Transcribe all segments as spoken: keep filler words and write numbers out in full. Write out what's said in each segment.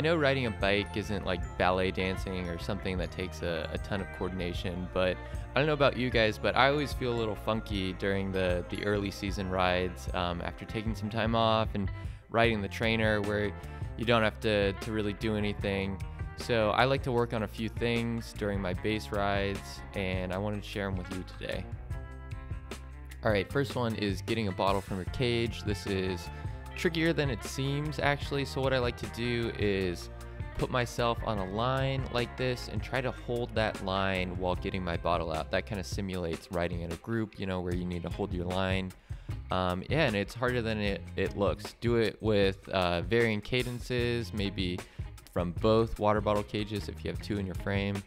I know riding a bike isn't like ballet dancing or something that takes a, a ton of coordination, but I don't know about you guys, but I always feel a little funky during the, the early season rides um, after taking some time off and riding the trainer where you don't have to, to really do anything. So I like to work on a few things during my base rides, and I wanted to share them with you today. All right, first one is getting a bottle from your cage. This is trickier than it seems, actually. So what I like to do is put myself on a line like this and try to hold that line while getting my bottle out. That kind of simulates riding in a group, you know, where you need to hold your line. Um, yeah, and it's harder than it, it looks. Do it with uh, varying cadences, maybe from both water bottle cages if you have two in your frame.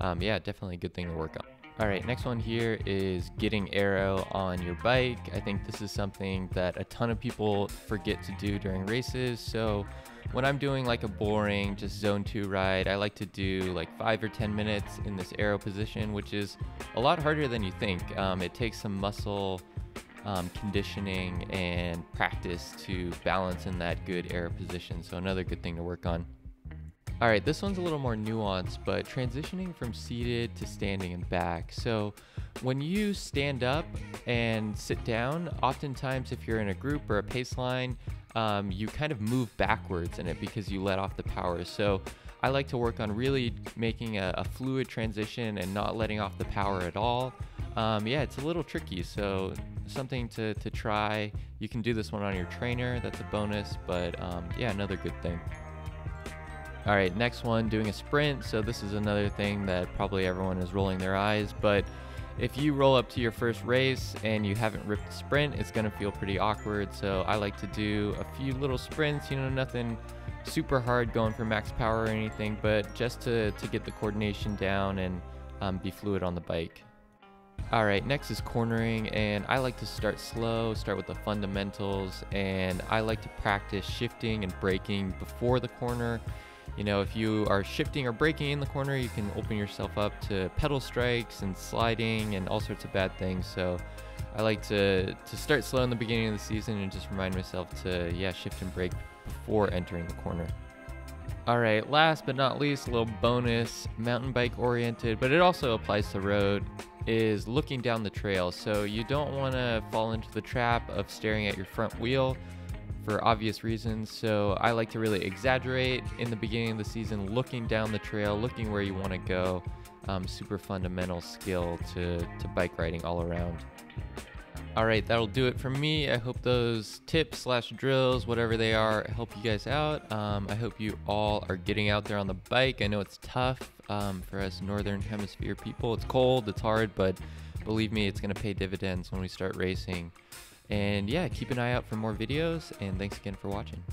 Um, yeah, definitely a good thing to work on. All right, next one here is getting aero on your bike. I think this is something that a ton of people forget to do during races. So when I'm doing like a boring just zone two ride, I like to do like five or ten minutes in this aero position, which is a lot harder than you think. Um, it takes some muscle um, conditioning and practice to balance in that good aero position. So another good thing to work on. All right, this one's a little more nuanced, but transitioning from seated to standing and back. So when you stand up and sit down, oftentimes if you're in a group or a pace line, um, you kind of move backwards in it because you let off the power. So I like to work on really making a, a fluid transition and not letting off the power at all. Um, yeah, it's a little tricky, so something to, to try. You can do this one on your trainer, that's a bonus, but um, yeah, another good thing. All right, next one, doing a sprint. So this is another thing that probably everyone is rolling their eyes, but if you roll up to your first race and you haven't ripped a sprint, it's gonna feel pretty awkward. So I like to do a few little sprints, you know, nothing super hard going for max power or anything, but just to, to get the coordination down and um, be fluid on the bike. All right, next is cornering, and I like to start slow, start with the fundamentals, and I like to practice shifting and braking before the corner. You know, if you are shifting or braking in the corner, you can open yourself up to pedal strikes and sliding and all sorts of bad things. So I like to, to start slow in the beginning of the season and just remind myself to, yeah, shift and brake before entering the corner. All right, last but not least, a little bonus, mountain bike oriented, but it also applies to road, is looking down the trail. So you don't want to fall into the trap of staring at your front wheel for obvious reasons. So I like to really exaggerate in the beginning of the season, looking down the trail, looking where you want to go. Um, super fundamental skill to, to bike riding all around. All right, that'll do it for me. I hope those tips slash drills, whatever they are, help you guys out. Um, I hope you all are getting out there on the bike. I know it's tough um, for us Northern Hemisphere people. It's cold, it's hard, but believe me, it's gonna pay dividends when we start racing. And yeah, keep an eye out for more videos, and thanks again for watching.